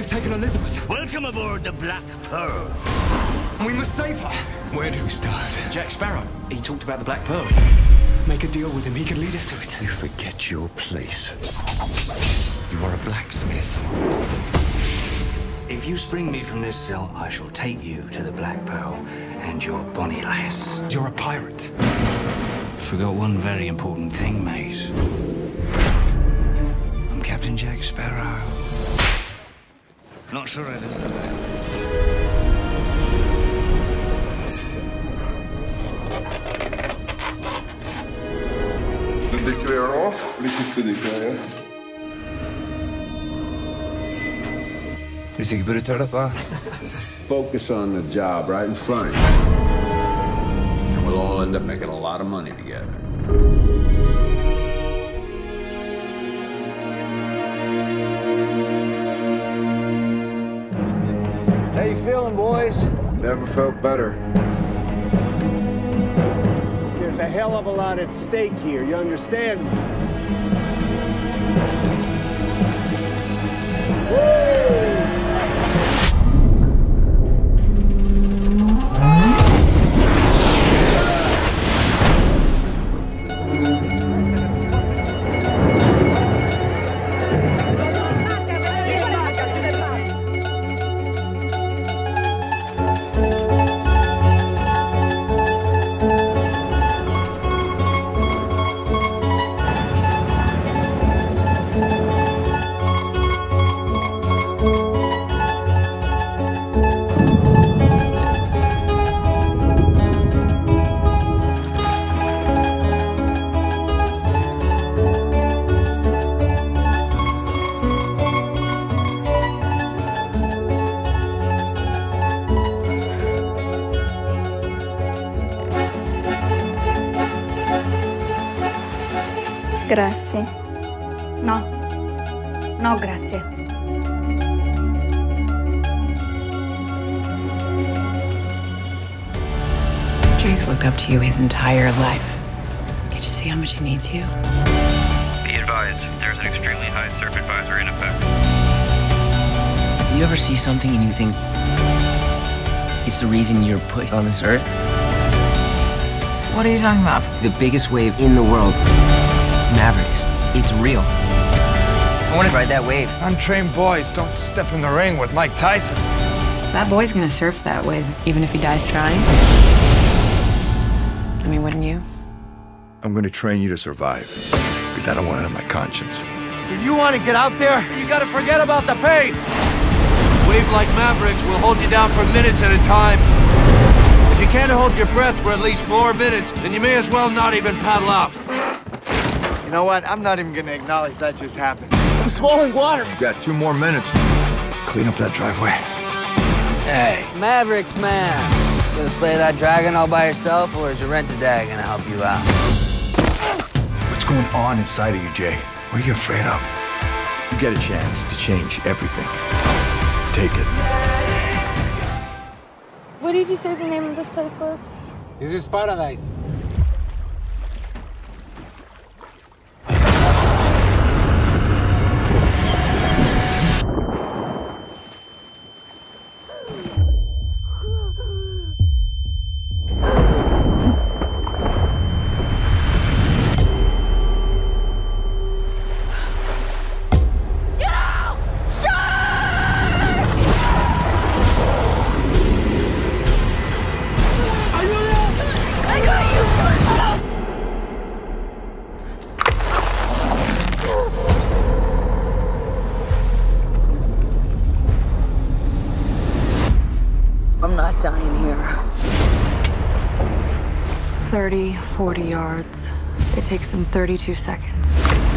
They've taken Elizabeth. Welcome aboard the Black Pearl. We must save her. Where do we start? Jack Sparrow. He talked about the Black Pearl. Make a deal with him. He can lead us to it. You forget your place. You are a blacksmith. If you spring me from this cell, I shall take you to the Black Pearl and your bonnie lass. You're a pirate. Forgot one very important thing, mate. I'm Captain Jack Sparrow. Not sure I deserve it. The declarer. This is the declarer. You think you better turn up, huh? Focus on the job right in front. And we'll all end up making a lot of money together. How you feeling, boys? Never felt better. There's a hell of a lot at stake here, you understand me? Woo! Grazie. No. No, grazie. Jay's looked up to you his entire life. Can't you see how much he needs you? Be advised, there's an extremely high surf advisory in effect. You ever see something and you think it's the reason you're put on this earth? What are you talking about? The biggest wave in the world. Mavericks. It's real. I want to ride that wave. Untrained boys don't step in the ring with Mike Tyson. That boy's gonna surf that wave, even if he dies trying. I mean, wouldn't you? I'm gonna train you to survive, because I don't want it on my conscience. If you want to get out there, you gotta forget about the pain. A wave like Mavericks will hold you down for minutes at a time. If you can't hold your breath for at least 4 minutes, then you may as well not even paddle out. You know what? I'm not even gonna acknowledge that just happened. I'm swallowing water. You got 2 more minutes. Clean up that driveway. Hey. Mavericks, man. You gonna slay that dragon all by yourself, or is your rent-a-dad gonna help you out? What's going on inside of you, Jay? What are you afraid of? You get a chance to change everything. Take it. What did you say the name of this place was? This is Paradise. I'm not dying here. 30, 40 yards. It takes them 32 seconds.